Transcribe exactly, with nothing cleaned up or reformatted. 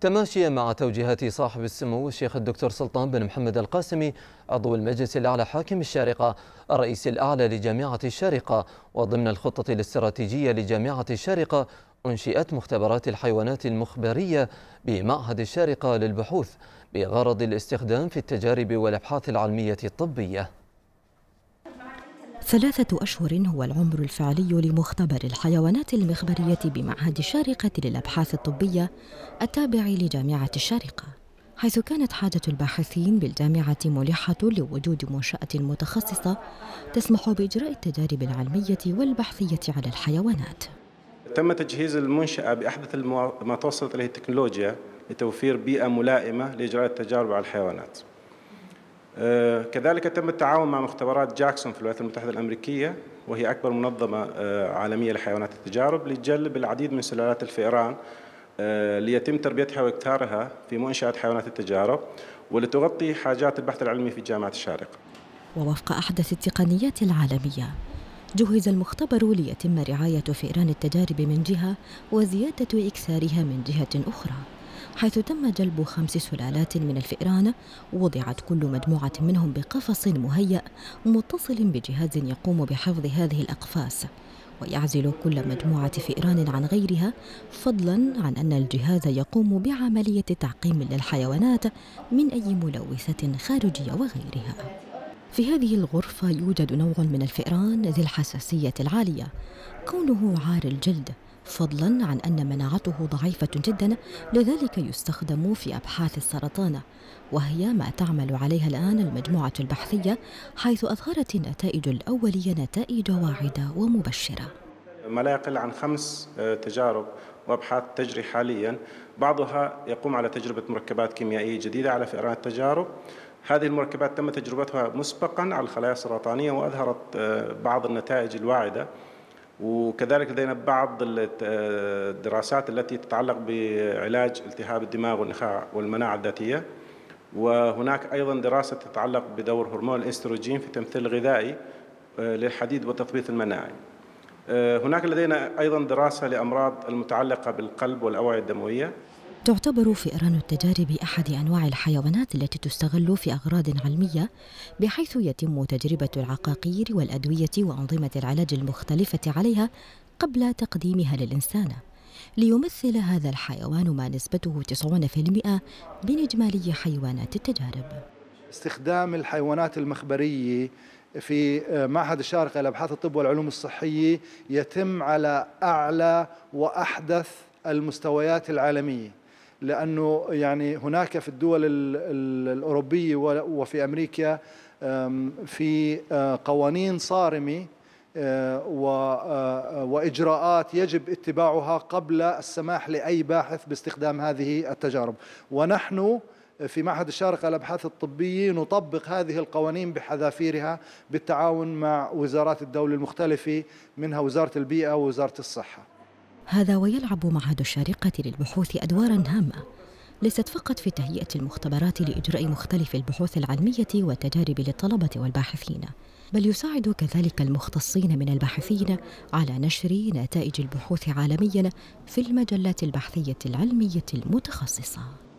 تماشيا مع توجيهات صاحب السمو الشيخ الدكتور سلطان بن محمد القاسمي عضو المجلس الأعلى حاكم الشارقة الرئيس الأعلى لجامعة الشارقة، وضمن الخطة الاستراتيجية لجامعة الشارقة أنشئت مختبرات الحيوانات المخبرية بمعهد الشارقة للبحوث بغرض الاستخدام في التجارب والأبحاث العلمية الطبية. ثلاثة أشهر هو العمر الفعلي لمختبر الحيوانات المخبرية بمعهد الشارقة للأبحاث الطبية التابع لجامعة الشارقة، حيث كانت حاجة الباحثين بالجامعة ملحة لوجود منشأة متخصصة تسمح بإجراء التجارب العلمية والبحثية على الحيوانات. تم تجهيز المنشأة بأحدث ما توصلت إليه التكنولوجيا لتوفير بيئة ملائمة لإجراء التجارب على الحيوانات. كذلك تم التعاون مع مختبرات جاكسون في الولايات المتحدة الأمريكية، وهي أكبر منظمة عالمية لحيوانات التجارب، لتجلب العديد من سلالات الفئران ليتم تربيتها واكتارها في منشأة حيوانات التجارب، ولتغطي حاجات البحث العلمي في جامعة الشارقة. ووفق أحدث التقنيات العالمية، جهز المختبر ليتم رعاية فئران التجارب من جهة وزيادة إكثارها من جهة أخرى، حيث تم جلب خمس سلالات من الفئران، وضعت كل مجموعة منهم بقفص مهيأ متصل بجهاز يقوم بحفظ هذه الأقفاص ويعزل كل مجموعة فئران عن غيرها، فضلا عن أن الجهاز يقوم بعملية تعقيم للحيوانات من أي ملوثة خارجية وغيرها. في هذه الغرفة يوجد نوع من الفئران ذي الحساسية العالية كونه عار الجلد، فضلا عن أن مناعته ضعيفة جدا، لذلك يستخدم في أبحاث السرطان، وهي ما تعمل عليها الآن المجموعة البحثية، حيث أظهرت النتائج الأولية نتائج واعدة ومبشرة. ما لا يقل عن خمس تجارب وأبحاث تجري حاليا، بعضها يقوم على تجربة مركبات كيميائية جديدة على فئران التجارب. هذه المركبات تم تجربتها مسبقا على الخلايا السرطانية وأظهرت بعض النتائج الواعدة، وكذلك لدينا بعض الدراسات التي تتعلق بعلاج التهاب الدماغ والنخاع والمناعة الذاتية، وهناك أيضا دراسة تتعلق بدور هرمون الاستروجين في التمثيل الغذائي للحديد والتثبيط المناعي. هناك لدينا أيضا دراسة لأمراض المتعلقة بالقلب والأوعية الدموية. تعتبر فئران التجارب أحد أنواع الحيوانات التي تستغل في أغراض علمية، بحيث يتم تجربة العقاقير والأدوية وأنظمة العلاج المختلفة عليها قبل تقديمها للإنسان، ليمثل هذا الحيوان ما نسبته تسعين بالمئة من إجمالي حيوانات التجارب. استخدام الحيوانات المخبرية في معهد الشارقة لأبحاث الطب والعلوم الصحية يتم على أعلى وأحدث المستويات العالمية، لأنه يعني هناك في الدول الأوروبية وفي أمريكا في قوانين صارمة وإجراءات يجب اتباعها قبل السماح لأي باحث باستخدام هذه التجارب، ونحن في معهد الشارقة للأبحاث الطبية نطبق هذه القوانين بحذافيرها بالتعاون مع وزارات الدولة المختلفة، منها وزارة البيئة ووزارة الصحة. هذا ويلعب معهد الشارقة للبحوث أدواراً هامة، ليست فقط في تهيئة المختبرات لإجراء مختلف البحوث العلمية والتجارب للطلبة والباحثين، بل يساعد كذلك المختصين من الباحثين على نشر نتائج البحوث عالمياً في المجلات البحثية العلمية المتخصصة.